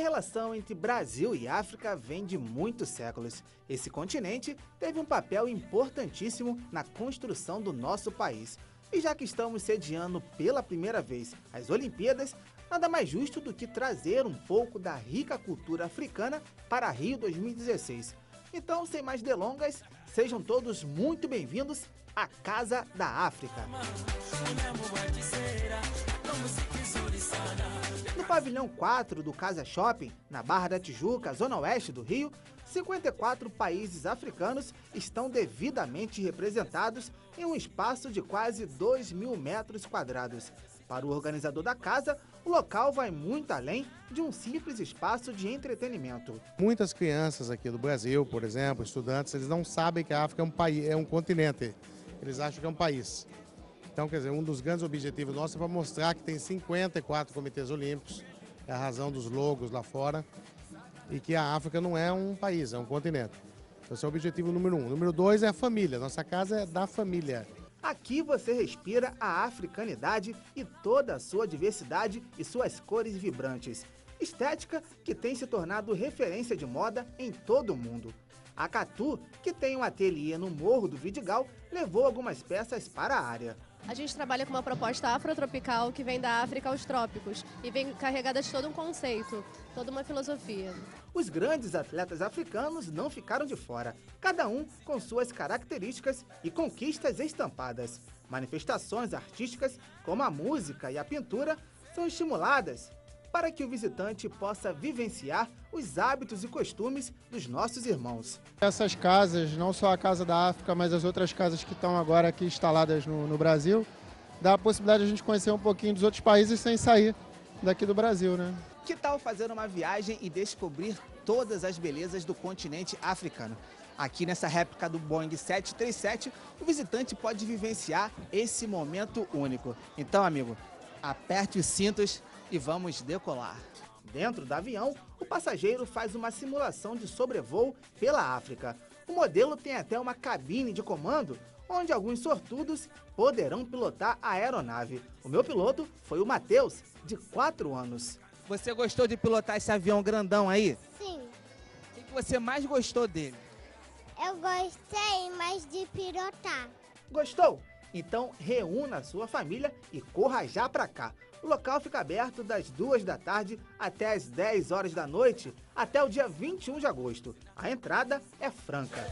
relação entre Brasil e África vem de muitos séculos. Esse continente teve um papel importantíssimo na construção do nosso país. E já que estamos sediando pela primeira vez as Olimpíadas, nada mais justo do que trazer um pouco da rica cultura africana para Rio 2016. Então, sem mais delongas, sejam todos muito bem-vindos à Casa da África. No pavilhão 4 do Casa Shopping, na Barra da Tijuca, zona oeste do Rio, 54 países africanos estão devidamente representados em um espaço de quase 2.000 metros quadrados. Para o organizador da casa, o local vai muito além de um simples espaço de entretenimento. Muitas crianças aqui do Brasil, por exemplo, estudantes, eles não sabem que a África é um país, é um continente. Eles acham que é um país. Então, quer dizer, um dos grandes objetivos nossos é para mostrar que tem 54 comitês olímpicos, é a razão dos logos lá fora, e que a África não é um país, é um continente. Esse é o objetivo número 1. Número 2 é a família. Nossa casa é da família. Aqui você respira a africanidade e toda a sua diversidade e suas cores vibrantes. Estética que tem se tornado referência de moda em todo o mundo. A Catu, que tem um ateliê no Morro do Vidigal, levou algumas peças para a área. A gente trabalha com uma proposta afrotropical que vem da África aos trópicos e vem carregada de todo um conceito, toda uma filosofia. Os grandes atletas africanos não ficaram de fora, cada um com suas características e conquistas estampadas. Manifestações artísticas, como a música e a pintura, são estimuladas para que o visitante possa vivenciar os hábitos e costumes dos nossos irmãos. Essas casas, não só a Casa da África, mas as outras casas que estão agora aqui instaladas no Brasil, dá a possibilidade de a gente conhecer um pouquinho dos outros países sem sair daqui do Brasil, né? Que tal fazer uma viagem e descobrir todas as belezas do continente africano? Aqui nessa réplica do Boeing 737, o visitante pode vivenciar esse momento único. Então, amigo, aperte os cintos e vamos decolar. Dentro do avião, o passageiro faz uma simulação de sobrevoo pela África. O modelo tem até uma cabine de comando, onde alguns sortudos poderão pilotar a aeronave. O meu piloto foi o Matheus, de 4 anos. Você gostou de pilotar esse avião grandão aí? Sim. O que você mais gostou dele? Eu gostei mais de pilotar. Gostou? Então reúna a sua família e corra já pra cá. O local fica aberto das 2 da tarde até as 10 horas da noite, até o dia 21 de agosto. A entrada é franca.